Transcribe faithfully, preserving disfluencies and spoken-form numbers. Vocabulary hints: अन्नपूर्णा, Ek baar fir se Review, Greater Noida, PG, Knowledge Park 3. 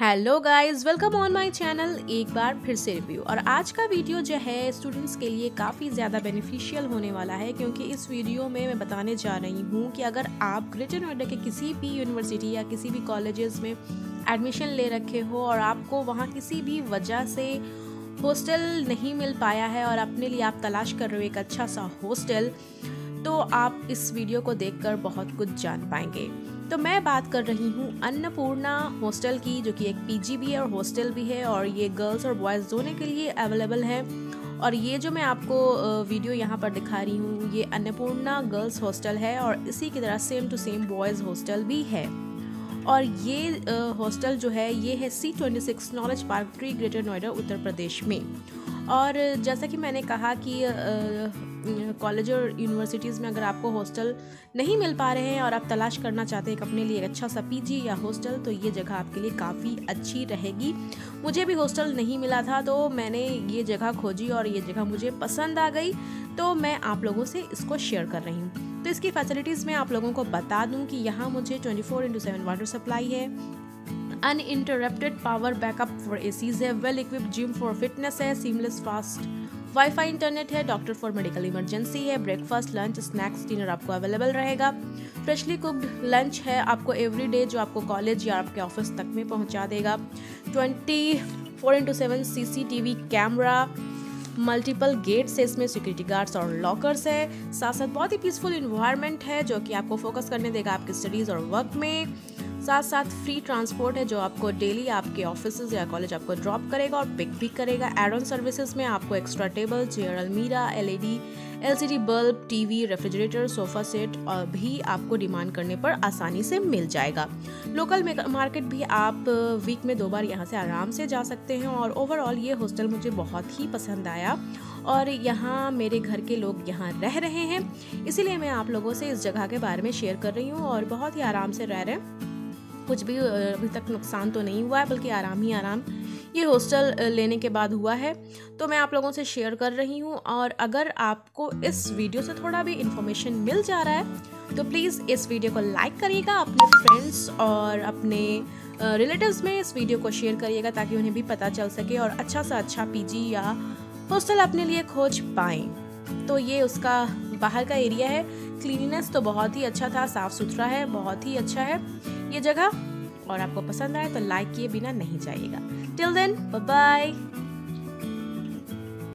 Hello guys, welcome on my channel एक बार फिर से रिव्यू। और आज का वीडियो जो है स्टूडेंट्स के लिए काफ़ी ज़्यादा बेनिफिशियल होने वाला है, क्योंकि इस वीडियो में मैं बताने जा रही हूँ कि अगर आप ग्रेटर नोएडा के किसी भी यूनिवर्सिटी या किसी भी कॉलेजेस में एडमिशन ले रखे हो और आपको वहाँ किसी भी वजह से हॉस्टल नहीं मिल पाया है और अपने लिए आप तलाश कर रहे हो एक अच्छा सा हॉस्टल, तो आप इस वीडियो को देखकर बहुत कुछ जान पाएंगे। तो मैं बात कर रही हूँ अन्नपूर्णा हॉस्टल की, जो कि एक पीजी भी है और हॉस्टल भी है, और ये गर्ल्स और बॉयज़ दोनों के लिए अवेलेबल है। और ये जो मैं आपको वीडियो यहाँ पर दिखा रही हूँ, ये अन्नपूर्णा गर्ल्स हॉस्टल है और इसी की तरह same to same boys hostel भी है। और ये हॉस्टल जो है ये है C twenty six knowledge park three, greater Noida, Uttar Pradesh में। और जैसा कि मैंने कहा कि कॉलेज और यूनिवर्सिटीज़ में अगर आपको हॉस्टल नहीं मिल पा रहे हैं और आप तलाश करना चाहते हैं अपने लिए अच्छा सा पीजी या हॉस्टल, तो ये जगह आपके लिए काफ़ी अच्छी रहेगी। मुझे भी हॉस्टल नहीं मिला था, तो मैंने ये जगह खोजी और ये जगह मुझे पसंद आ गई, तो मैं आप लोगों से इसको शेयर कर रही हूँ। तो इसकी फैसिलिटीज़ मैं आप लोगों को बता दूँ कि यहाँ मुझे twenty four into seven water supply है, uninterrupted power backup for ACs है, well equipped gym for fitness है, सीमलेस फास्ट वाईफाई इंटरनेट है, डॉक्टर फॉर मेडिकल इमरजेंसी है, ब्रेकफास्ट लंच स्नैक्स डिनर आपको अवेलेबल रहेगा, फ्रेशली कुक्ड लंच है आपको everyday, जो आपको कॉलेज या आपके ऑफिस तक में पहुंचा देगा, twenty four into seven CCTV camera, multiple gates है, इसमें सिक्योरिटी गार्ड्स और लॉकर्स है, साथ साथ बहुत ही पीसफुल इन्वायरमेंट है जो कि आपको फोकस करने देगा आपकी स्टडीज़ और वर्क में, साथ साथ फ्री ट्रांसपोर्ट है जो आपको डेली आपके ऑफिसेज या कॉलेज आपको ड्रॉप करेगा और पिक भी करेगा। एड ऑन सर्विसेज में आपको एक्स्ट्रा टेबल, चेयर, अलमीरा, LED, LCD bulb, TV, refrigerator, sofa set और भी आपको डिमांड करने पर आसानी से मिल जाएगा। लोकल मार्केट भी आप वीक में दो बार यहाँ से आराम से जा सकते हैं। और ओवरऑल ये हॉस्टल मुझे बहुत ही पसंद आया और यहाँ मेरे घर के लोग यहाँ रह रहे हैं, इसीलिए मैं आप लोगों से इस जगह के बारे में शेयर कर रही हूँ। और बहुत ही आराम से रह रहे हैं, कुछ भी अभी तक नुकसान तो नहीं हुआ है, बल्कि आराम ही आराम ये हॉस्टल लेने के बाद हुआ है, तो मैं आप लोगों से शेयर कर रही हूँ। और अगर आपको इस वीडियो से थोड़ा भी इन्फॉर्मेशन मिल जा रहा है तो प्लीज़ इस वीडियो को लाइक करिएगा, अपने फ्रेंड्स और अपने रिलेटिव्स में इस वीडियो को शेयर करिएगा ताकि उन्हें भी पता चल सके और अच्छा सा अच्छा पीजी या हॉस्टल अपने लिए खोज पाएँ। तो ये उसका बाहर का एरिया है, क्लीननेस तो बहुत ही अच्छा था, साफ़ सुथरा है, बहुत ही अच्छा है ये जगह। और आपको पसंद आए तो लाइक किए बिना नहीं जाइएगा। Till then bye bye.